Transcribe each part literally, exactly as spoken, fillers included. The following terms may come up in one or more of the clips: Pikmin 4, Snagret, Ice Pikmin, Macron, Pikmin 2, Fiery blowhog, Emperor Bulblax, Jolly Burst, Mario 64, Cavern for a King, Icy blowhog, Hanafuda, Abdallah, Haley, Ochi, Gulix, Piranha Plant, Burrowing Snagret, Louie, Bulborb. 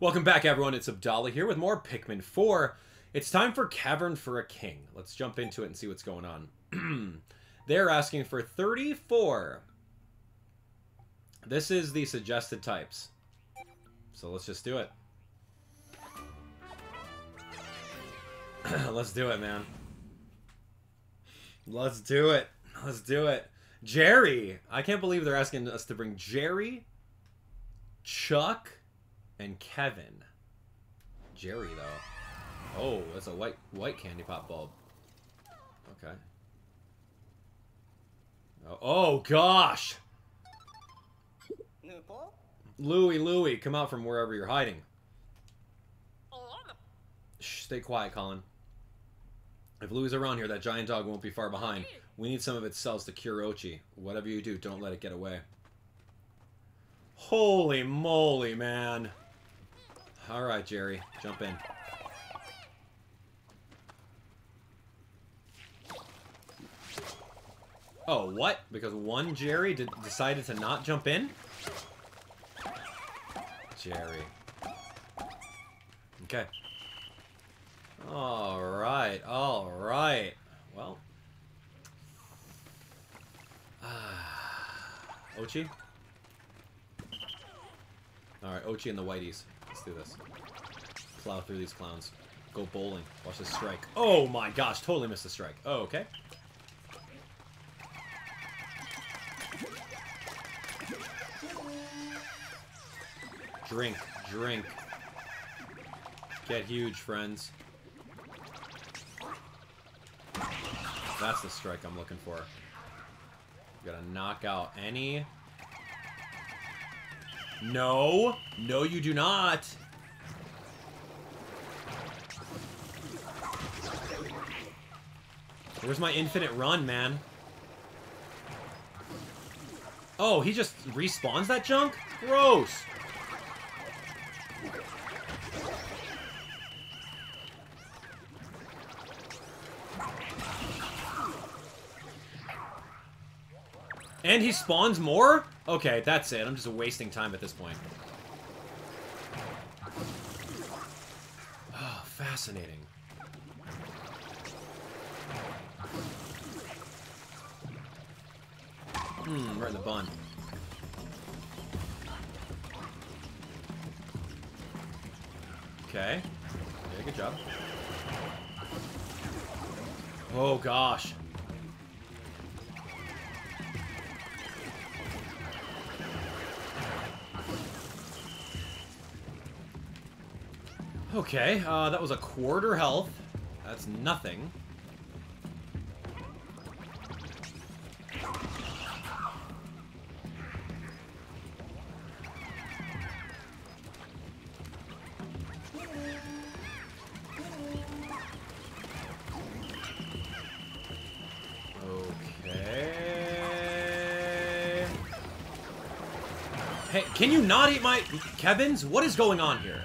Welcome back, everyone. It's Abdallah here with more Pikmin four. It's time for Cavern for a King. Let's jump into it and see what's going on. They're asking for thirty-four. This is the suggested types. So let's just do it. Let's do it, man. Let's do it. Let's do it. Jerry! I can't believe they're asking us to bring Jerry, Chuck, and Kevin. Jerry, though. Oh, that's a white white candy pop bulb. Okay. Oh, oh gosh! Louie, Louie, come out from wherever you're hiding. Shh, stay quiet, Colin. If Louie's around here, that giant dog won't be far behind. We need some of its cells to cure Ochi. Whatever you do, don't let it get away. Holy moly, man. Alright, Jerry. Jump in. Oh, what? Because one Jerry did, decided to not jump in? Jerry. Okay. Alright, alright. Well. Ochi? Alright, Ochi and the Whiteys. Let's do this. Plow through these clowns. Go bowling. Watch this strike. Oh my gosh, totally missed the strike. Oh, okay. Drink, drink. Get huge, friends. That's the strike I'm looking for. Gotta knock out any. No! No, you do not! Where's my infinite run, man? Oh, he just respawns that junk? Gross! And he spawns more? Okay, that's it. I'm just wasting time at this point. Oh, fascinating. Hmm, right in the bun. Okay. Yeah, good job. Oh, gosh. Okay, uh, that was a quarter health. That's nothing. Okay. Hey, can you not eat my... Kevins? What is going on here?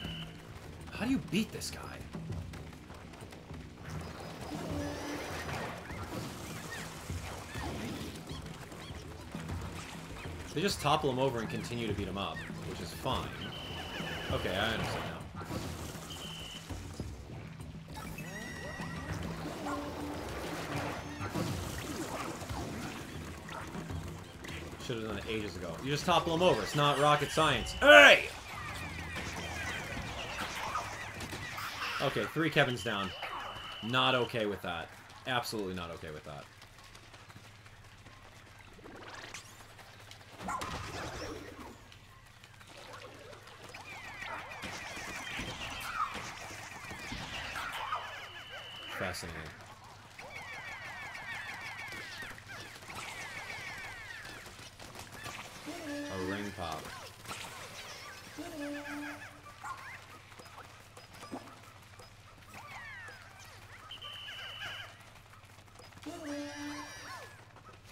How do you beat this guy? They just topple him over and continue to beat him up, which is fine. Okay, I understand now. Should have done it ages ago. You just topple him over. It's not rocket science. Hey! Okay, three Kevins down. Not okay with that. Absolutely not okay with that. Fascinating. A ring pop.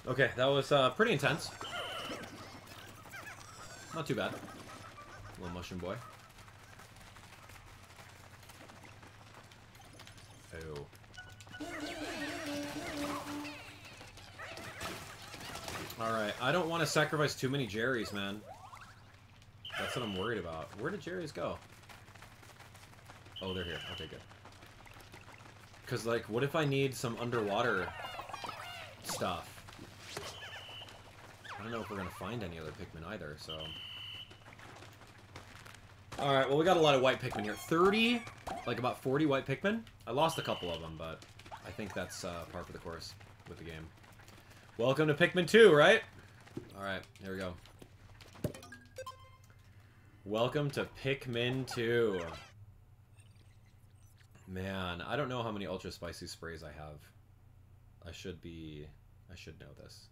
Okay, that was uh, pretty intense. Not too bad. Little mushroom boy. Oh. Alright, I don't want to sacrifice too many Jerrys, man. That's what I'm worried about. Where did Jerrys go? Oh, they're here. Okay, good. Because, like, what if I need some underwater stuff? I don't know if we're going to find any other Pikmin either, so... Alright, well, we got a lot of white Pikmin here. thirty, like about forty white Pikmin. I lost a couple of them, but I think that's uh, par for the course with the game. Welcome to Pikmin two, right? Alright, here we go. Welcome to Pikmin two. Man, I don't know how many ultra spicy sprays I have. I should be... I should know this.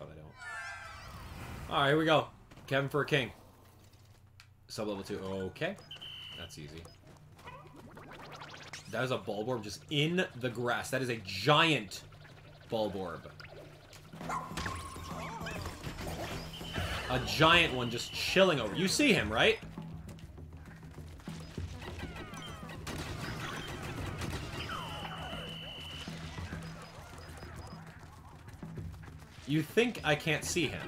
But I don't. Alright, here we go. Cavern for a King. Sub level two. Okay. That's easy. That is a Bulborb just in the grass. That is a giant Bulborb. A giant one just chilling over. You see him, right? You think I can't see him.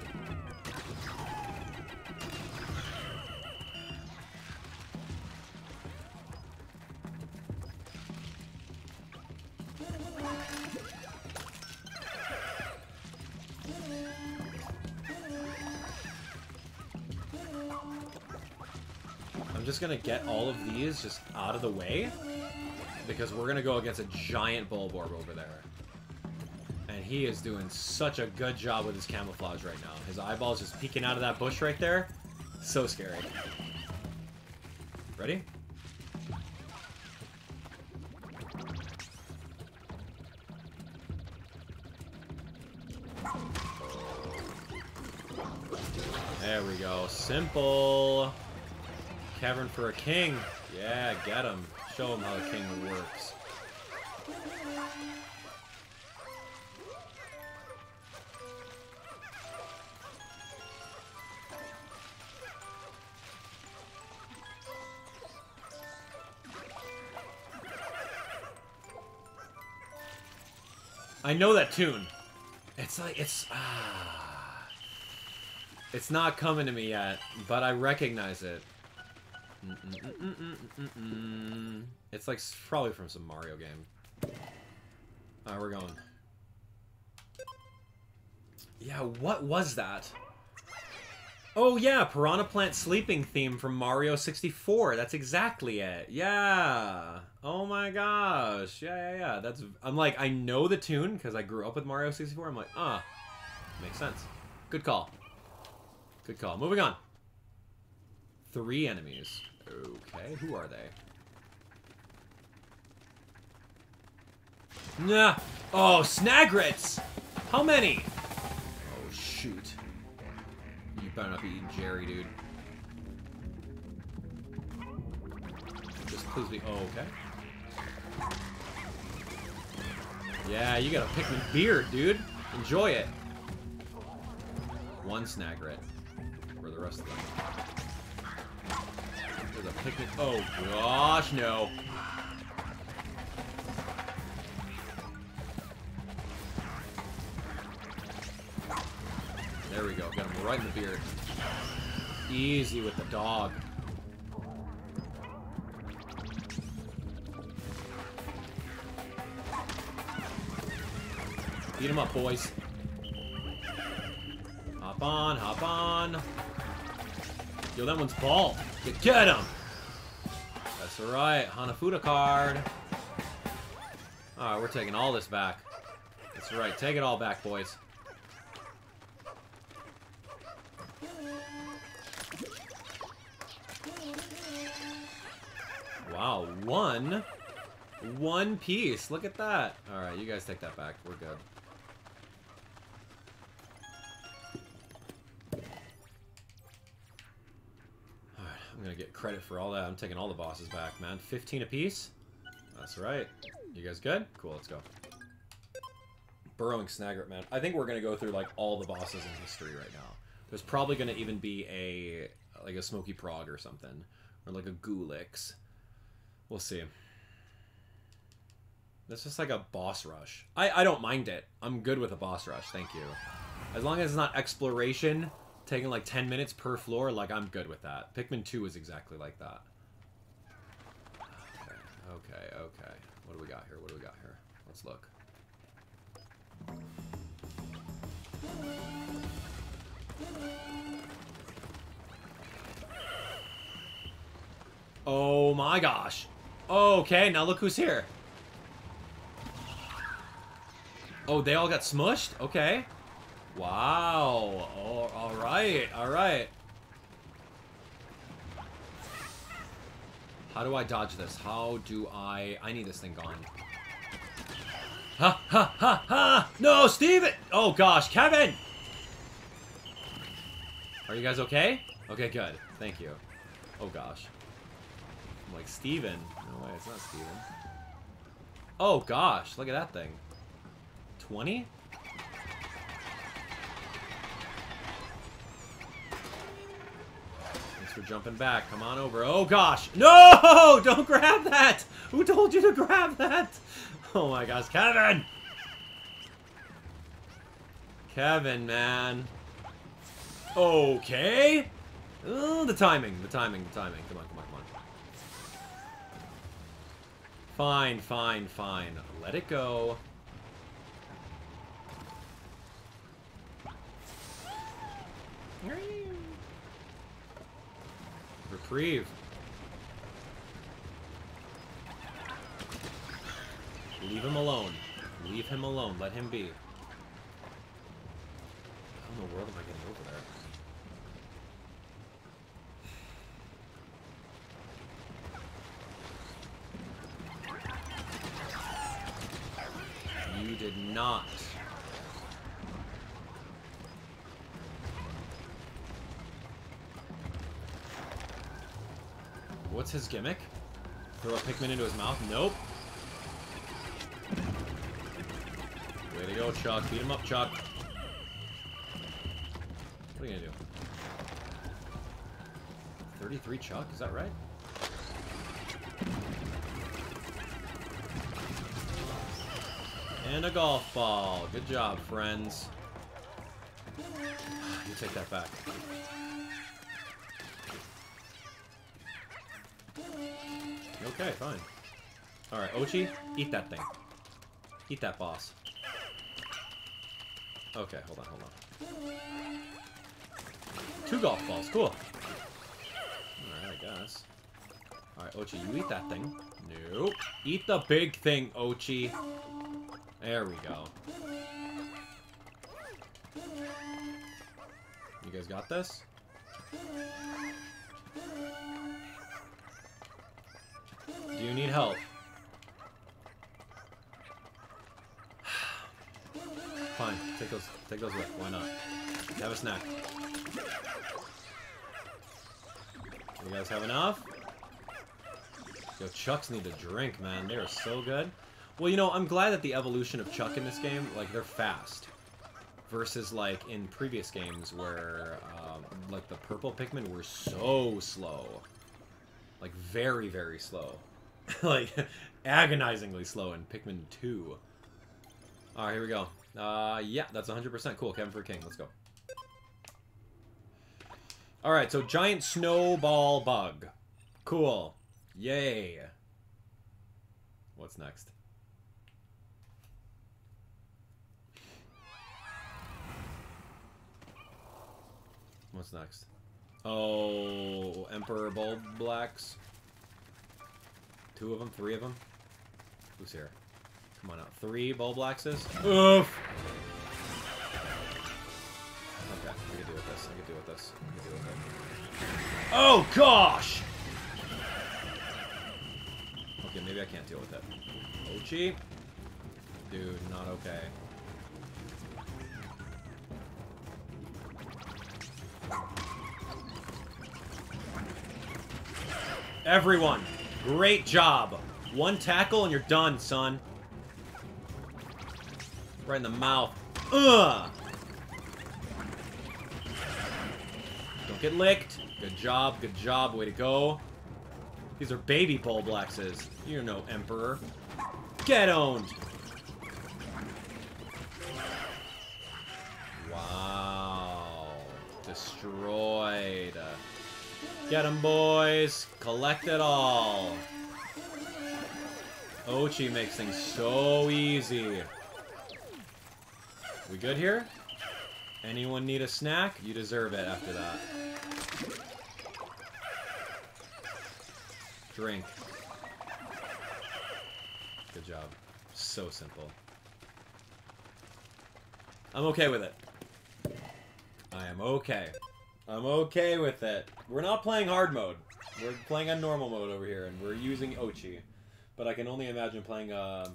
I'm just gonna get all of these just out of the way, because we're gonna go against a giant Bulborb over there. He is doing such a good job with his camouflage right now. His eyeball's just peeking out of that bush right there. So scary. Ready? There we go. Simple. Cavern for a King. Yeah, get him. Show him how a king works. I know that tune. It's like, it's, ah. It's not coming to me yet, but I recognize it. Mm -mm -mm -mm -mm -mm -mm. It's like probably from some Mario game. Alright, we're going. Yeah, what was that? Oh yeah, Piranha Plant sleeping theme from Mario sixty-four. That's exactly it. Yeah. Oh my gosh. Yeah, yeah, yeah. That's. I'm like, I know the tune because I grew up with Mario sixty-four. I'm like, ah, makes sense. Good call. Good call. Moving on. Three enemies. Okay, who are they? Nah. Oh, Snagrets. How many? Oh shoot. Better not be eating Jerry, dude. Just please be. Oh, okay. Yeah, you got a Pikmin beard, dude. Enjoy it. One Snagret. For the rest of them. There's a Pikmin. Oh, gosh, no. There we go. Got him right in the beard. Easy with the dog. Beat him up, boys. Hop on, hop on. Yo, that one's bald. Get him! That's alright. Hanafuda card. Alright, we're taking all this back. That's right. Take it all back, boys. Wow, one, one piece. Look at that. All right, you guys take that back. We're good. All right, I'm gonna get credit for all that. I'm taking all the bosses back, man. fifteen apiece. That's right. You guys good? Cool, let's go. Burrowing Snagret, man. I think we're gonna go through like all the bosses in history right now. There's probably gonna even be a like a Smoky Prog or something, or like a Gulix. We'll see. That's just like a boss rush. I, I don't mind it. I'm good with a boss rush, thank you. As long as it's not exploration, taking like ten minutes per floor, like I'm good with that. Pikmin two is exactly like that. Okay, okay. What do we got here? What do we got here? Let's look. Oh my gosh. Okay, now look who's here. Oh, they all got smushed? Okay. Wow. Oh, all right, all right. How do I dodge this? How do I... I need this thing gone. Ha, ha, ha, ha! No, Steven! Oh, gosh, Kevin! Are you guys okay? Okay, good. Thank you. Oh, gosh. I'm like, Steven. No way, it's not Steven. Oh, gosh, look at that thing. twenty? We're jumping back. Come on over. Oh, gosh. No! Don't grab that! Who told you to grab that? Oh, my gosh. Kevin! Kevin, man. Okay. Oh, the timing. The timing. The timing. Come on, come on, come on. Fine, fine, fine. Let it go. Here you go. Reprieve. Leave him alone. Leave him alone. Let him be. How in the world am I getting over there? You did not. What's his gimmick? Throw a Pikmin into his mouth? Nope. Way to go, Chuck. Beat him up, Chuck. What are you gonna do? thirty-three Chuck? Is that right? And a golf ball. Good job, friends. You take that back. Okay, fine. Alright, Ochi, eat that thing. Eat that boss. Okay, hold on, hold on. Two golf balls, cool. Alright, I guess. Alright, Ochi, you eat that thing. Nope. Eat the big thing, Ochi. There we go. You guys got this? Do you need help? Fine, take those, take those with. Why not? Have a snack. You guys have enough? Yo, Chucks need to drink, man. They are so good. Well, you know, I'm glad that the evolution of Chuck in this game, like, they're fast. Versus, like, in previous games where, um, like, the purple Pikmin were so slow. Like, very, very slow. Like, agonizingly slow in Pikmin two. Alright, here we go. Uh, yeah, that's one hundred percent cool. Cavern for a King, let's go. Alright, so giant snowball bug. Cool. Yay. What's next? What's next? Oh, Emperor Bulblax. Two of them, three of them. Who's here? Come on out. Three Bulblaxes. Oof! Okay, I can deal with this. I can deal with this. I can deal with it. Oh, gosh! Okay, maybe I can't deal with it. Ochi? Dude, not okay. Everyone, great job. One tackle and you're done, son. Right in the mouth. Ugh! Don't get licked. Good job, good job. Way to go. These are baby Bulblaxes. You're no emperor. Get owned. Wow. Destroyed. Get 'em, boys! Collect it all! Ochi makes things so easy. We good here? Anyone need a snack? You deserve it after that. Drink. Good job. So simple. I'm okay with it. I am okay. I'm okay with it. We're not playing hard mode. We're playing on normal mode over here, and we're using Ochi. But I can only imagine playing a,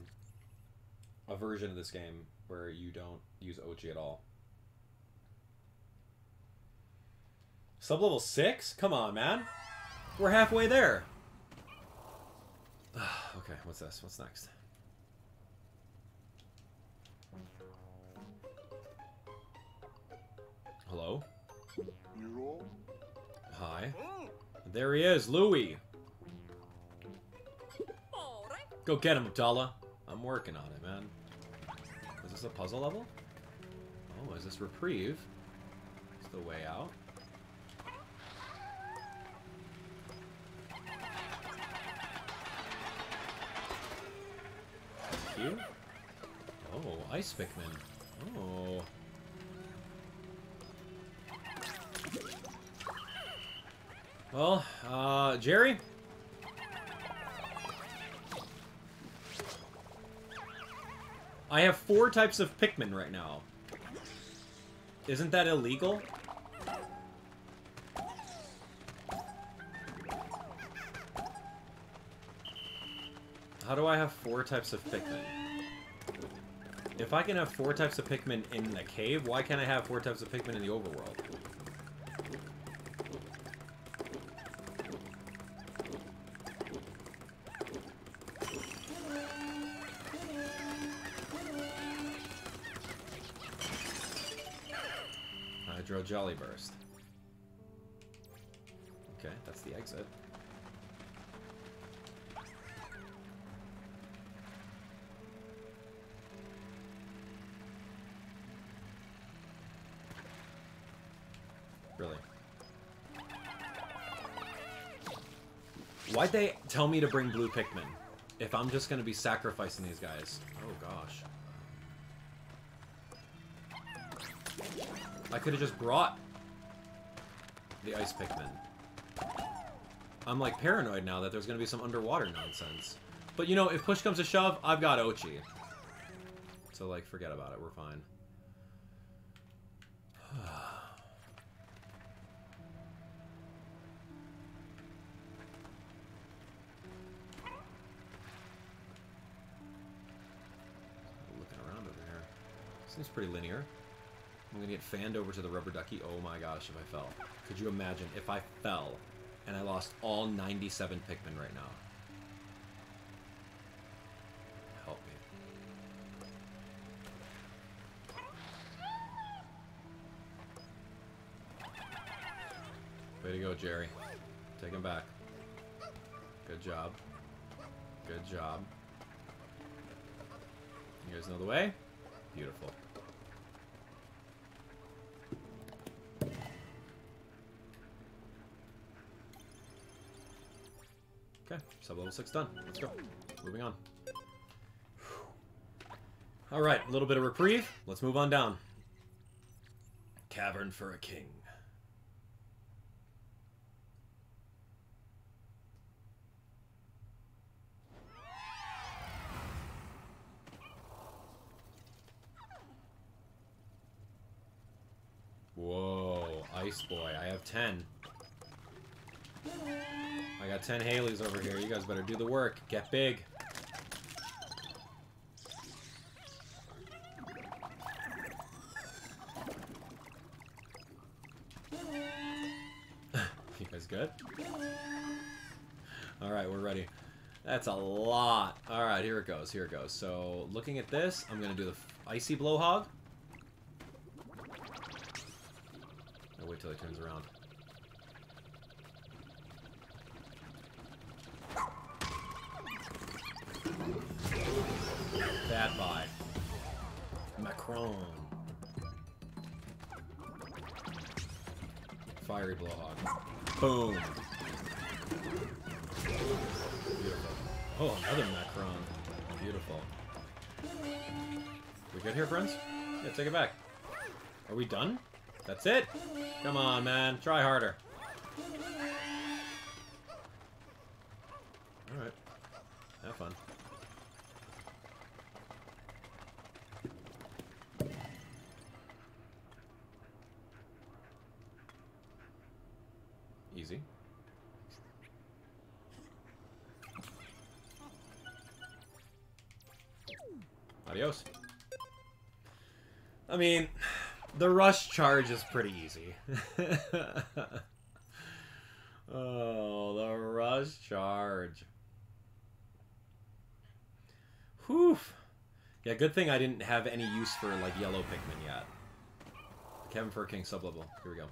a version of this game where you don't use Ochi at all. Sub-level six? Come on, man. We're halfway there. Okay, what's this? What's next? Hello? Hi. There he is, Louie. Go get him, Abdallah. I'm working on it, man. Is this a puzzle level? Oh, is this reprieve? It's the way out. You? Oh, Ice Pikmin. Oh. Well, uh, Jerry? I have four types of Pikmin right now. Isn't that illegal? How do I have four types of Pikmin? If I can have four types of Pikmin in the cave, why can't I have four types of Pikmin in the overworld? I drew a Jolly Burst. Okay, that's the exit. Why'd they tell me to bring blue Pikmin if I'm just gonna be sacrificing these guys? Oh gosh. I could have just brought the Ice Pikmin. I'm like paranoid now that there's gonna be some underwater nonsense. But you know, if push comes to shove, I've got Ochi. So like, forget about it, we're fine. Seems pretty linear. I'm gonna get fanned over to the rubber ducky. Oh my gosh, if I fell. Could you imagine if I fell and I lost all ninety-seven Pikmin right now? Help me. Way to go, Jerry. Take him back. Good job. Good job. You guys know the way? Beautiful. Okay, sub-level six done. Let's go. Moving on. Alright, a little bit of reprieve. Let's move on down. Cavern for a King. Whoa, Ice Boy. I have ten. I got ten Haleys over here. You guys better do the work. Get big. You guys good? Alright, we're ready. That's a lot. Alright, here it goes. Here it goes. So, looking at this, I'm going to do the Icy blowhog. Wait till he turns around. Bad bye. Macron. Fiery blowhog. Boom. Beautiful. Oh, another Macron. Beautiful. We good here, friends? Yeah, take it back. Are we done? That's it? Come on, man. Try harder. Alright. Have fun. Easy. Adios. I mean, the rush charge is pretty easy. Oh, the rush charge. Whew. Yeah, good thing I didn't have any use for, like, yellow Pikmin yet. Cavern for a King sublevel. Here we go.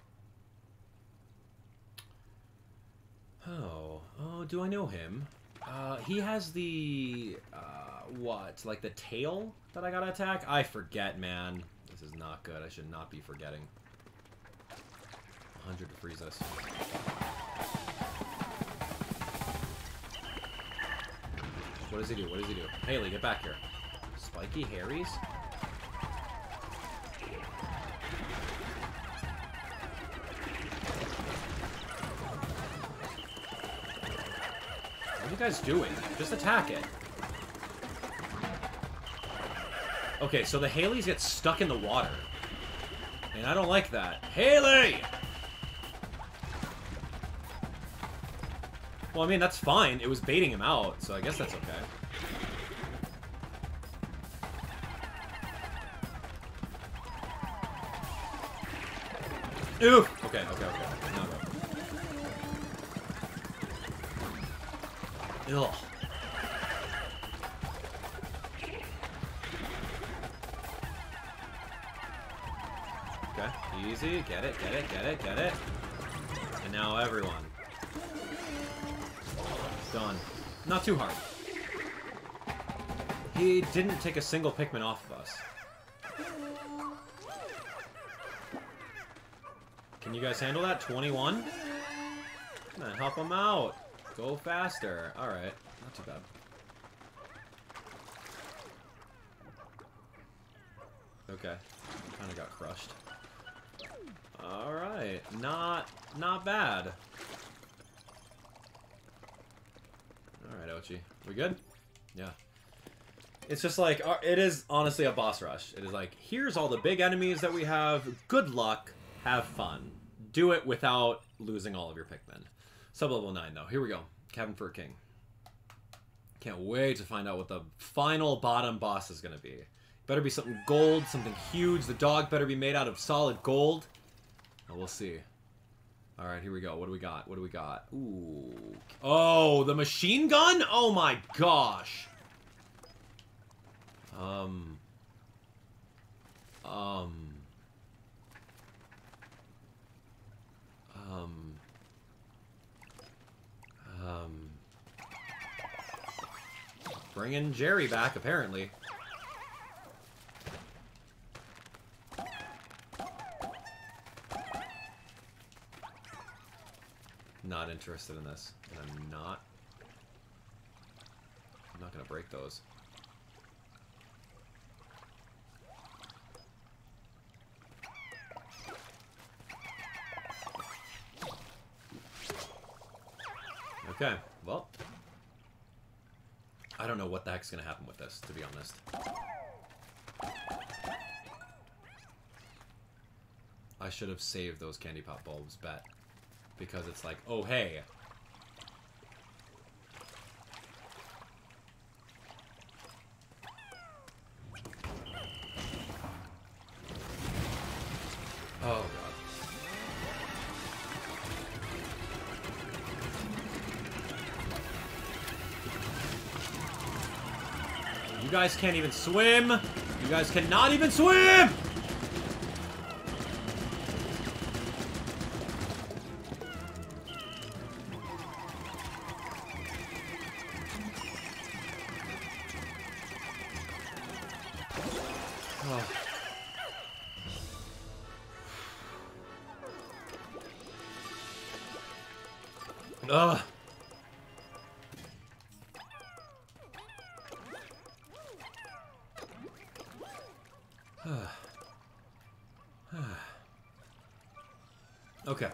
Oh. Oh, do I know him? Uh, he has the, uh, what? Like the tail that I gotta attack? I forget, man. This is not good. I should not be forgetting. one hundred to freeze us. What does he do? What does he do? Haley, get back here. Spiky Harry's? What are you guys doing? Just attack it. Okay, so the Haleys get stuck in the water. And I don't like that. Haley! Well, I mean, that's fine. It was baiting him out, so I guess that's okay. Ooh! Okay, okay, okay. Now go. Ugh. Okay, easy. Get it, get it, get it, get it. And now everyone. Done. Not too hard. He didn't take a single Pikmin off of us. Can you guys handle that? twenty-one? Come on, help him out. Go faster. Alright. Not too bad. Okay. Kinda got crushed. Alright. Not, not bad. Alright, Ochi. We good? Yeah. It's just like, it is honestly a boss rush. It is like, here's all the big enemies that we have. Good luck. Have fun. Do it without losing all of your Pikmin. Sublevel nine, though. Here we go. Cavern for a King. Can't wait to find out what the final bottom boss is going to be. Better be something gold, something huge. The dog better be made out of solid gold. And we'll see. All right, here we go. What do we got? What do we got? Ooh. Oh, the machine gun? Oh my gosh. Um. Um. Um. Um. Bringing Jerry back, apparently. Not interested in this, and I'm not. I'm not gonna break those. Okay, well, I don't know what the heck's gonna happen with this, to be honest. I should have saved those candy pop bulbs, bet. Because it's like, oh, hey. Oh, God. You guys can't even swim. You guys cannot even swim! Ugh. Okay.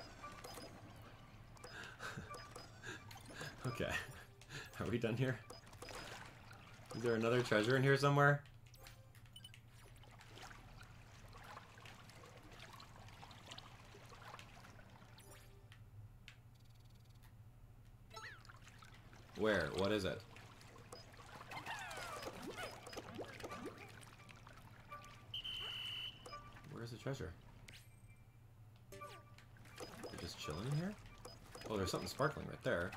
Okay. Are we done here? Is there another treasure in here somewhere? Where? What is it? Where's the treasure? They're just chilling in here? Oh, there's something sparkling right there.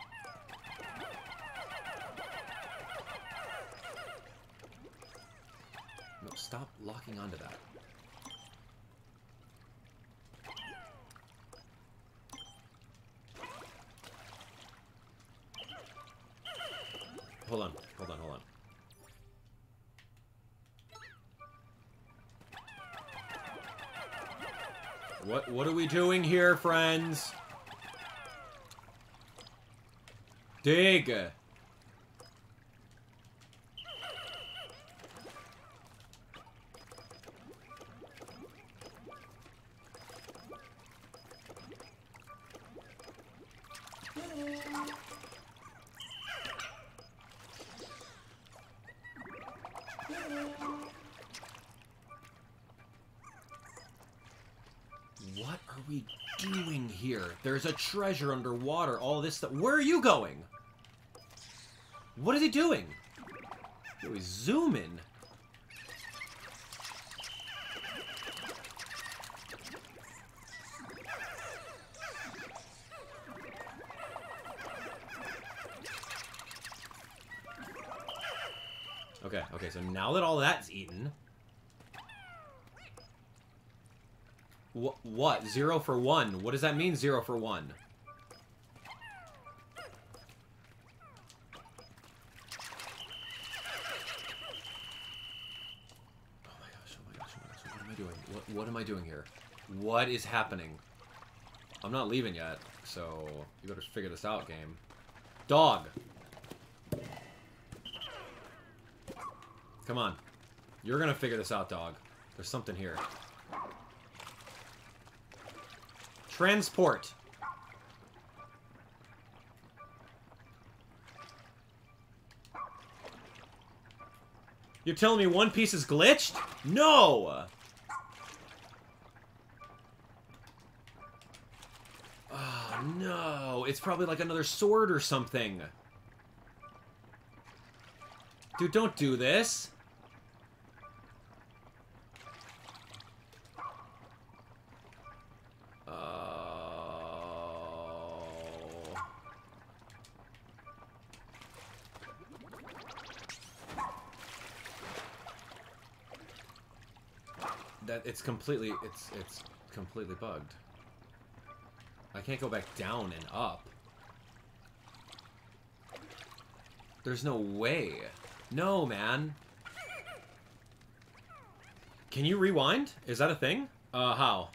No, stop locking onto that. Hold on, hold on, hold on. What what are we doing here, friends? Dig. What are we doing here? There's a treasure underwater, all this stuff. Where are you going? What is he doing? Yo, he's zooming. Okay, okay, so now that all that's eaten... What, what? Zero for one? What does that mean, zero for one? Oh my gosh, oh my gosh, oh my gosh, what am I doing? What, what am I doing here? What is happening? I'm not leaving yet, so you better figure this out, game. Dog! Come on. You're gonna figure this out, dog. There's something here. Transport. You're telling me One Piece is glitched? No! Oh, no. It's probably like another sword or something. Dude, don't do this. It's completely, it's, it's completely bugged. I can't go back down and up. There's no way. No, man. Can you rewind? Is that a thing? Uh, how?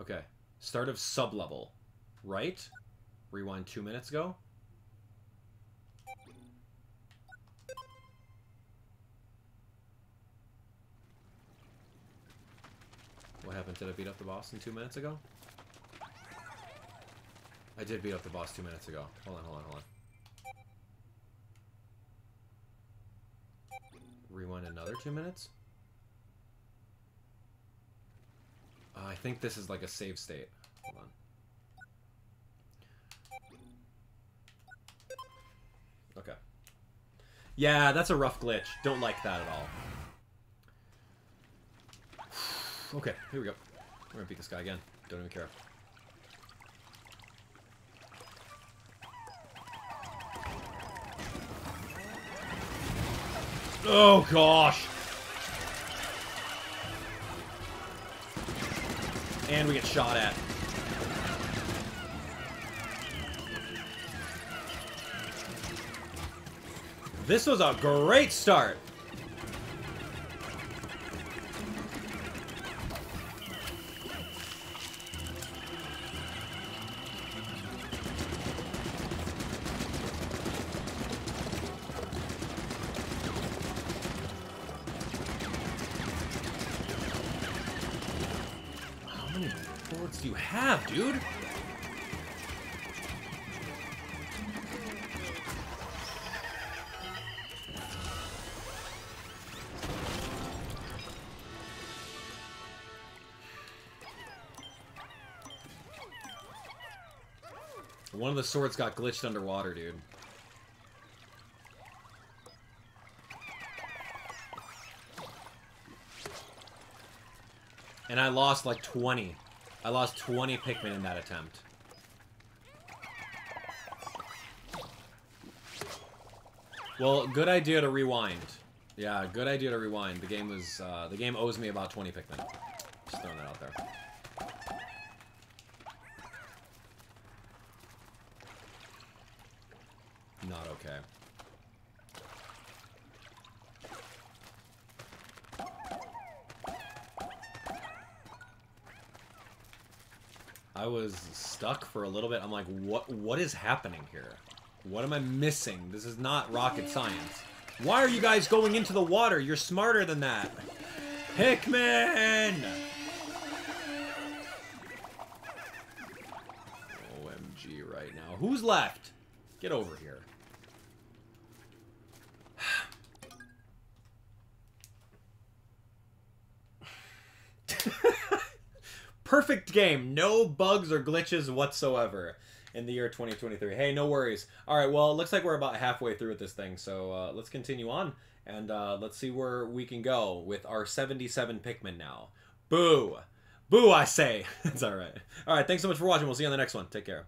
Okay. Start of sub-level. Right? Rewind two minutes ago? What happened? Did I beat up the boss in two minutes ago? I did beat up the boss two minutes ago. Hold on, hold on, hold on. Rewind another two minutes? Uh, I think this is like a save state. Hold on. Okay. Yeah, that's a rough glitch. Don't like that at all. Okay, here we go. We're gonna beat this guy again. Don't even care. Oh gosh! And we get shot at. This was a great start! have, dude? One of the swords got glitched underwater, dude. And I lost like twenty. I lost twenty Pikmin in that attempt. Well, good idea to rewind. Yeah, good idea to rewind. The game was, uh, the game owes me about twenty Pikmin. Just throwing that out there. Not okay. I was stuck for a little bit. I'm like, what what is happening here? What am I missing? This is not rocket science. Why are you guys going into the water? You're smarter than that. Pikmin! O M G right now. Who's left? Get over here. Perfect game. No bugs or glitches whatsoever in the year twenty twenty-three. Hey, no worries. All right, well, it looks like we're about halfway through with this thing, so uh, let's continue on, and uh, let's see where we can go with our seventy-seven Pikmin now. Boo. Boo, I say. It's all right. All right, thanks so much for watching. We'll see you on the next one. Take care.